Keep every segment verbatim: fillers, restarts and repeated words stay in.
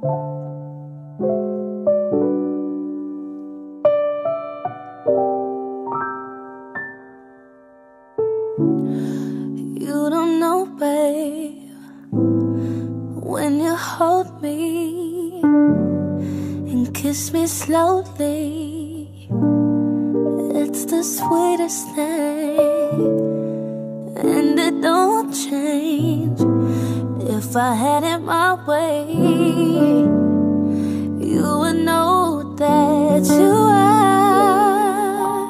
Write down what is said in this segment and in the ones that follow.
You don't know, babe, when you hold me and kiss me slowly, it's the sweetest thing, and it don't change. If I had it my way, you would know that you are.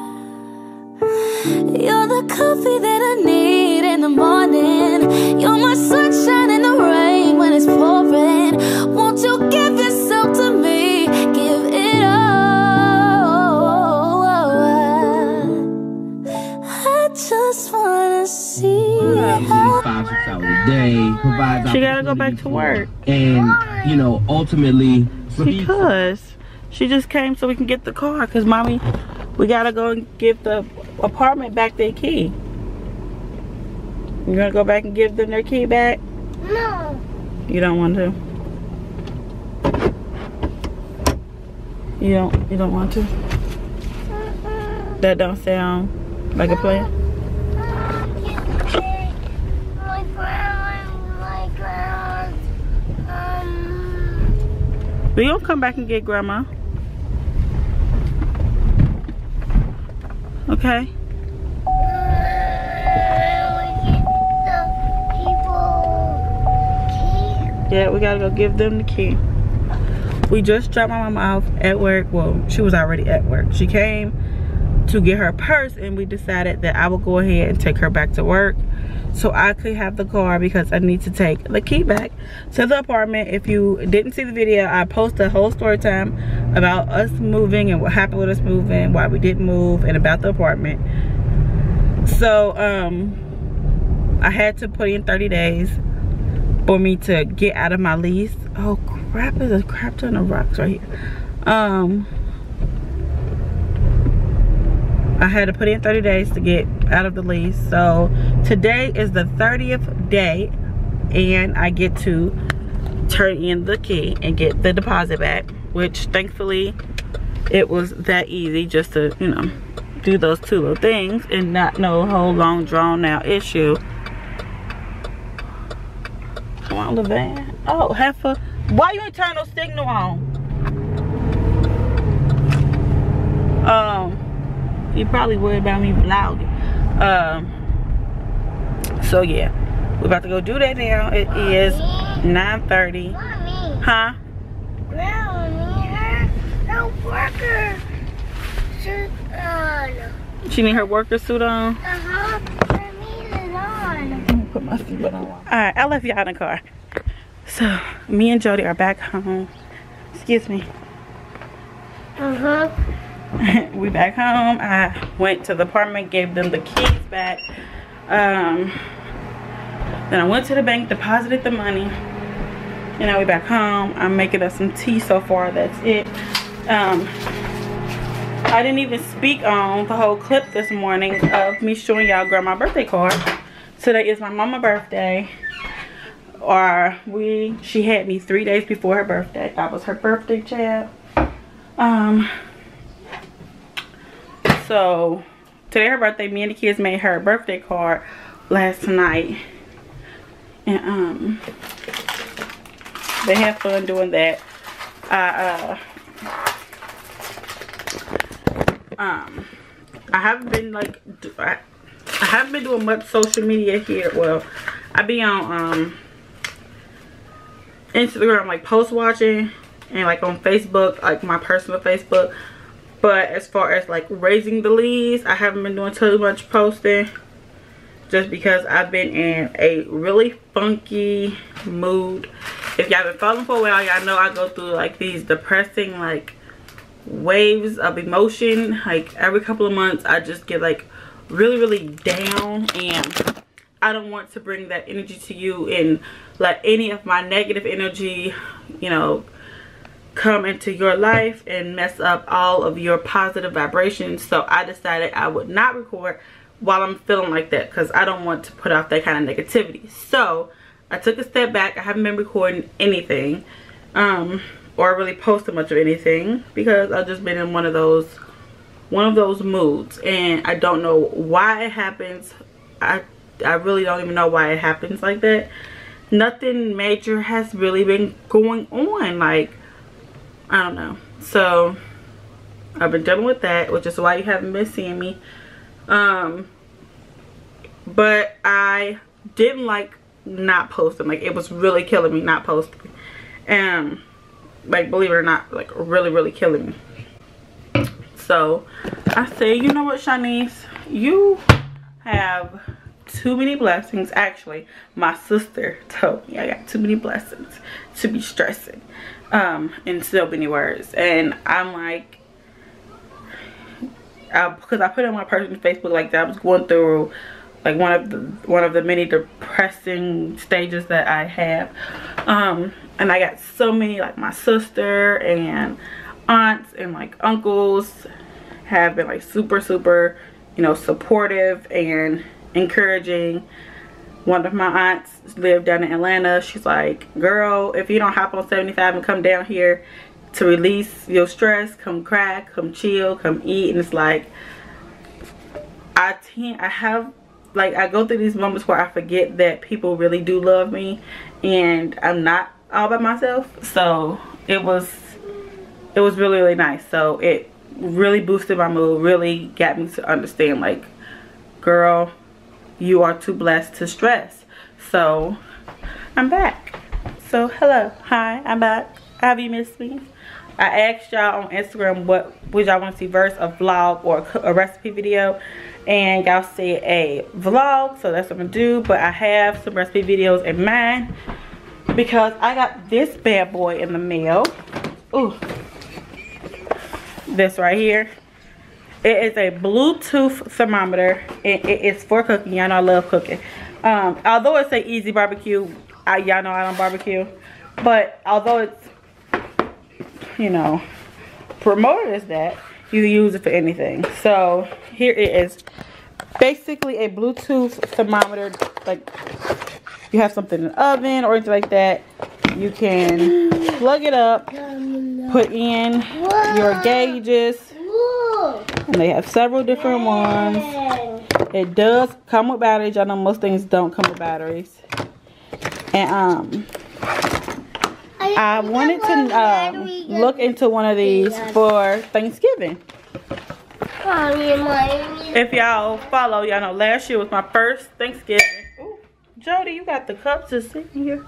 You're the coffee that I need in the morning. You're my sunshine in the rain when it's pouring. Won't you give yourself to me? Give it all. I just wanna see. Day, she gotta go back to work, and you know, ultimately because she just came so we can get the car, because mommy, we gotta go and give the apartment back their key. You're gonna go back and give them their key back? No, you don't want to. You don't you don't want to? Mm-mm. That don't sound like a plan. We gonna come back and get grandma. Okay. Yeah, we gotta go give them the key. We just dropped my mom off at work. Well, she was already at work. She came to get her purse, and we decided that I would go ahead and take her back to work so I could have the car, because I need to take the key back to the apartment. If you didn't see the video, I posted a whole story time about us moving and what happened with us moving, why we didn't move, and about the apartment. So um I had to put in thirty days for me to get out of my lease. Oh crap, there's a crap ton of rocks right here. um I had to put in thirty days to get out of the lease. So today is the thirtieth day, and I get to turn in the key and get the deposit back, which thankfully it was that easy, just to, you know, do those two little things and not no whole long drawn out issue. Come on, LeVan. Oh, heifer. Why you ain't turn no signal on? Um. You probably worried about me vlogging. Um, so yeah, we're about to go do that now. It Mommy. Is nine thirty. Mommy. Huh? Grandma, her worker suit on. She need her worker suit on? Uh-huh. Her meeting on. I'm gonna put my seatbelt on. Alright, I left y'all in the car. So, me and Jody are back home. Excuse me. Uh-huh. We back home. I went to the apartment, gave them the keys back. Um, then I went to the bank, deposited the money, and now we back home. I'm making us some tea so far. That's it. Um, I didn't even speak on the whole clip this morning of me showing y'all grandma's birthday card. Today is my mama's birthday. Or we, she had me three days before her birthday. I was her birthday child. Um. So today her birthday, me and the kids made her a birthday card last night, and um they had fun doing that. I uh, um I haven't been like I, I haven't been doing much social media here. Well, I be on um Instagram, like post watching, and like on Facebook, like my personal Facebook. But as far as like Raising the Lee's, I haven't been doing too much posting, just because I've been in a really funky mood. If y'all been following for a while, y'all know I go through like these depressing like waves of emotion. Like every couple of months I just get like really, really down, and I don't want to bring that energy to you and let any of my negative energy, you know, come into your life and mess up all of your positive vibrations. So I decided I would not record while I'm feeling like that, because I don't want to put out that kind of negativity. So I took a step back. I haven't been recording anything, um, or really posted much of anything because I've just been in one of those one of those moods, and I don't know why it happens. I I really don't even know why it happens like that. Nothing major has really been going on, like, I don't know. So I've been dealing with that, which is why you haven't been seeing me. Um, but I didn't like not posting. Like, it was really killing me not posting. Um, like, believe it or not, like, really, really killing me. So I say, you know what, Shanice, you have too many blessings. Actually, my sister told me I got too many blessings to be stressing, um, in so many words. And I'm like, I, because I put on my personal Facebook like that, I was going through like one of the one of the many depressing stages that I have, um, and I got so many, like, my sister and aunts and like uncles have been like super super you know supportive and encouraging. One of my aunts lived down in Atlanta. She's like, girl, if you don't hop on seventy-five and come down here to release your stress, come crack, come chill, come eat. And it's like, I can't, I have like I go through these moments where I forget that people really do love me and I'm not all by myself. So it was It was really, really nice. So it really boosted my mood, really got me to understand, like, girl, you are too blessed to stress. So I'm back. So hello, hi, I'm back. Have you missed me? I asked y'all on Instagram what would y'all want to see first, a vlog or a recipe video, and y'all said a vlog. So that's what I'm gonna do. But I have some recipe videos in mind because I got this bad boy in the mail. Ooh. This right here, it is a Bluetooth thermometer, and it is for cooking. Y'all know I love cooking. Um although it's a easy barbecue, I y'all know I don't barbecue, but although it's, you know, promoted as that, you use it for anything. So here it is, basically a Bluetooth thermometer. Like, you have something in the oven or anything like that, you can plug it up, put in Whoa. your gauges. Whoa. And they have several different Dang. ones. It does come with batteries. I know most things don't come with batteries. And um I, I wanted to um, look into one of these for Thanksgiving. If y'all follow, y'all know last year was my first Thanksgiving. Ooh, Jody, you got the cups just sitting here.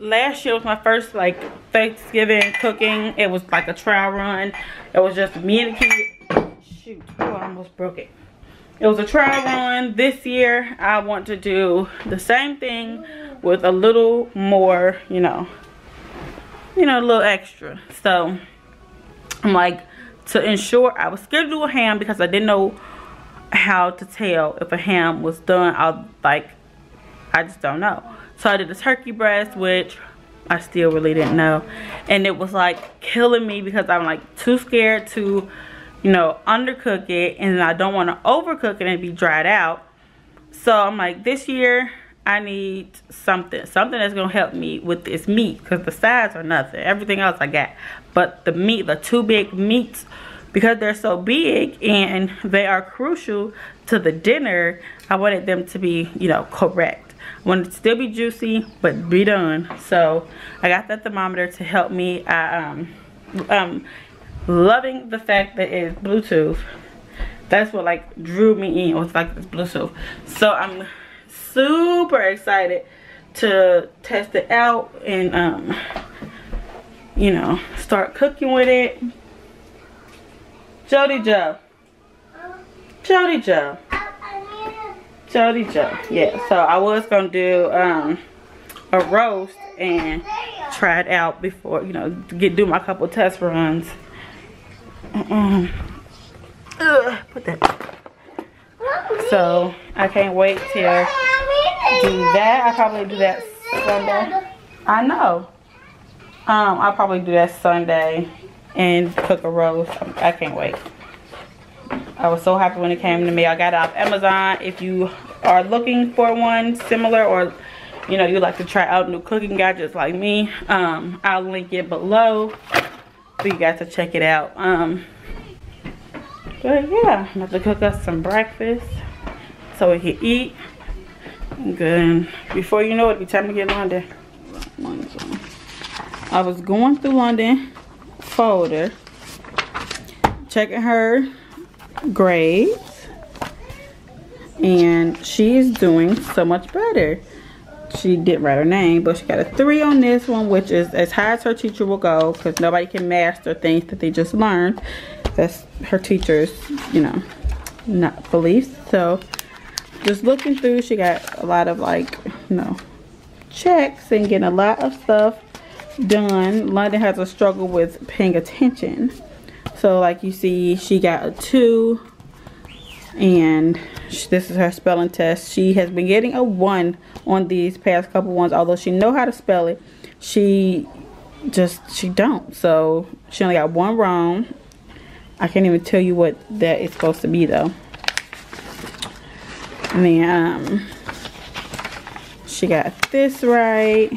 Last year was my first like Thanksgiving cooking. It was like a trial run. It was just me and the kids. Shoot, oh, I almost broke it. It was a trial run. This year I want to do the same thing with a little more, you know, you know, a little extra. So I'm like, to ensure I was scheduled a ham because I didn't know how to tell if a ham was done. I like, I just don't know. So I did the turkey breast, which I still really didn't know. And it was like killing me because I'm like too scared to, you know, undercook it. And I don't want to overcook it and be dried out. So I'm like, this year I need something. Something that's going to help me with this meat. Because the sides are nothing. Everything else I got. But the meat, the two big meats, because they're so big and they are crucial to the dinner, I wanted them to be, you know, correct. Want it to still be juicy, but be done. So I got that thermometer to help me. I um, um, loving the fact that it's Bluetooth. That's what like drew me in, was like this Bluetooth. So I'm super excited to test it out and um, you know, start cooking with it. Jody Joe, Jody Joe. Jody Joe. Yeah, so I was gonna do um a roast and try it out before, you know, get do my couple test runs. Mm-mm. Ugh, put that. So I can't wait till do that. I probably do that Sunday. I know. Um, I'll probably do that Sunday and cook a roast. I can't wait. I was so happy when it came to me. I got it off Amazon. If you are looking for one similar or you know, you like to try out new cooking gadgets like me, um, I'll link it below for you guys to check it out. Um, but yeah, I'm about to cook us some breakfast so we can eat. Good. Before you know it, it's time to get London. I was going through London folder, checking her grades, and she's doing so much better. She didn't write her name, but she got a three on this one, which is as high as her teacher will go, because nobody can master things that they just learned. That's her teacher's, you know, not beliefs. So just looking through, she got a lot of, like, you know, checks and getting a lot of stuff done. London has a struggle with paying attention. So like you see, she got a two, and she, this is her spelling test. She has been getting a one on these past couple ones, although she know how to spell it. She just, she don't. So she only got one wrong. I can't even tell you what that is supposed to be though. And then um, she got this right.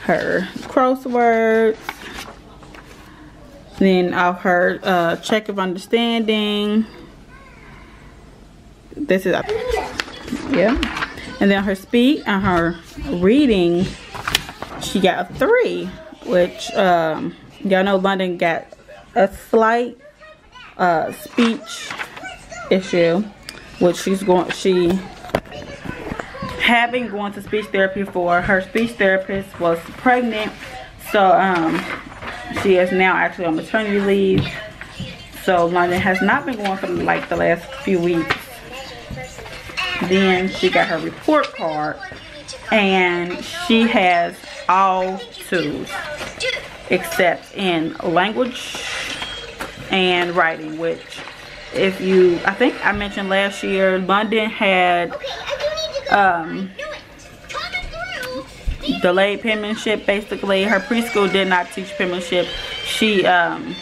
Her crosswords. Then off her uh, check of understanding. This is, yeah. And then her speed and her reading, she got a three, which um, y'all know London got a slight uh, speech issue, which she's going, she. Have been going to speech therapy for. Her speech therapist was pregnant, so um she is now actually on maternity leave, so London has not been going for like the last few weeks. Then she got her report card and she has all twos except in language and writing, which if you, I think I mentioned last year, London had um delayed penmanship. Basically her preschool did not teach penmanship. She um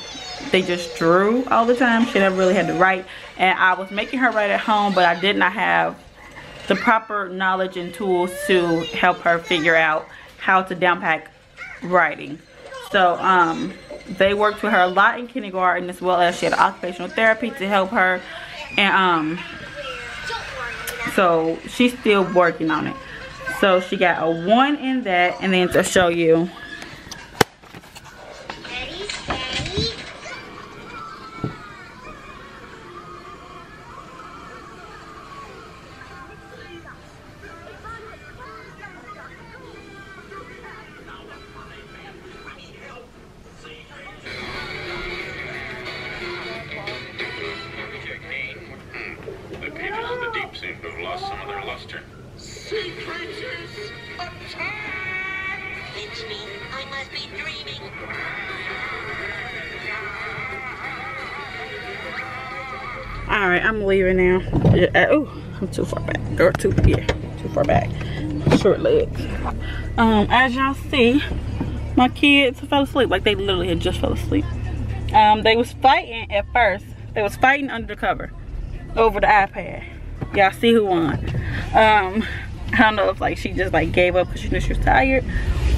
they just drew all the time. She never really had to write, and I was making her write at home, but I did not have the proper knowledge and tools to help her figure out how to downpack writing. So um they worked with her a lot in kindergarten, as well as she had occupational therapy to help her, and um so she's still working on it. So she got a one in that. And then to show you, alright, I'm leaving now. Yeah, oh, I'm too far back. Or too, yeah, too far back. Short legs. Um, as y'all see, my kids fell asleep. Like, they literally had just fell asleep. Um, they was fighting at first. They was fighting under the cover over the iPad. Y'all see who won. Um, I don't know if, like, she just, like, gave up because she knew she was tired,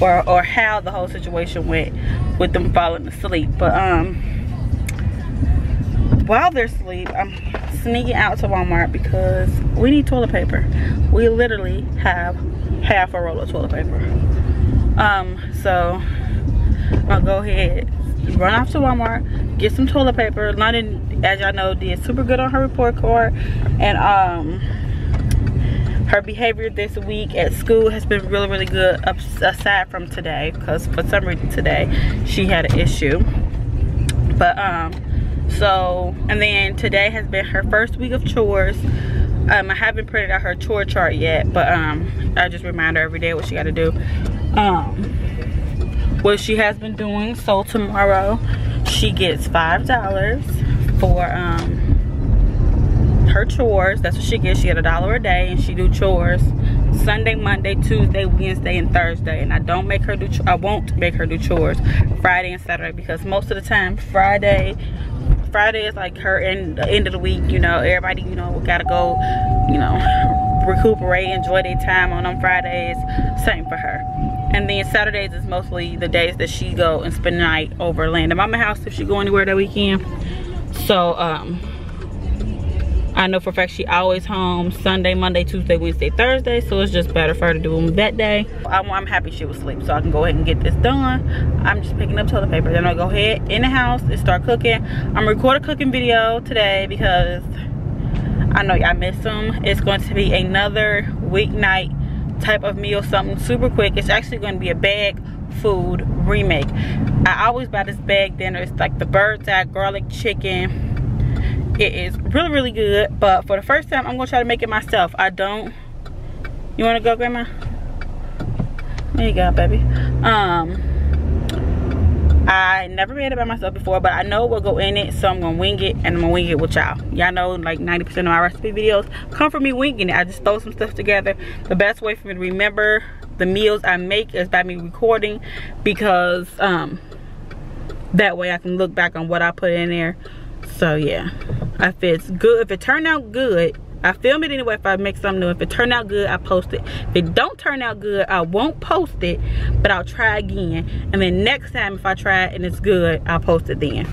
or, or how the whole situation went with them falling asleep. But, um... while they're asleep, I'm sneaking out to Walmart because we need toilet paper. We literally have half a roll of toilet paper. Um, so I'll go ahead, run off to Walmart, get some toilet paper. London, as y'all know, did super good on her report card, and um, her behavior this week at school has been really, really good. Aside from today, because for some reason today she had an issue, but um. So, and then today has been her first week of chores. Um, I haven't printed out her chore chart yet, but um, I just remind her every day what she got to do. Um, what she has been doing. So tomorrow she gets five dollars for um, her chores. That's what she gets. She gets a dollar a day and she do chores Sunday, Monday, Tuesday, Wednesday, and Thursday. And I don't make her do, I won't make her do chores Friday and Saturday, because most of the time Friday, Friday is like her end, end of the week, you know, everybody, you know, gotta go, you know, recuperate, enjoy their time on them Fridays. Same for her. And then Saturdays is mostly the days that she go and spend the night over at Landon Mama house if she go anywhere that weekend. So um I know for a fact she always home Sunday, Monday, Tuesday, Wednesday, Thursday, so it's just better for her to do them that day. I'm, I'm happy she was asleep, so I can go ahead and get this done. I'm just picking up toilet paper. Then I'll go ahead in the house and start cooking. I'm gonna record a cooking video today because I know y'all miss them. It's going to be another weeknight type of meal, something super quick. It's actually gonna be a bag food remake. I always buy this bag dinner. It's like the Bird's Eye garlic chicken. It is really, really good, but for the first time, I'm gonna try to make it myself. I don't, you wanna go, Grandma? There you go, baby. Um, I never made it by myself before, but I know we'll go in it, so I'm gonna wing it, and I'm gonna wing it with y'all. Y'all know like ninety percent of my recipe videos come from me winging it. I just throw some stuff together. The best way for me to remember the meals I make is by me recording, because um, that way I can look back on what I put in there. So yeah, if it's good, if it turned out good, I film it anyway if I make something new. If it turned out good, I post it. If it don't turn out good, I won't post it, but I'll try again. And then next time if I try it and it's good, I'll post it then.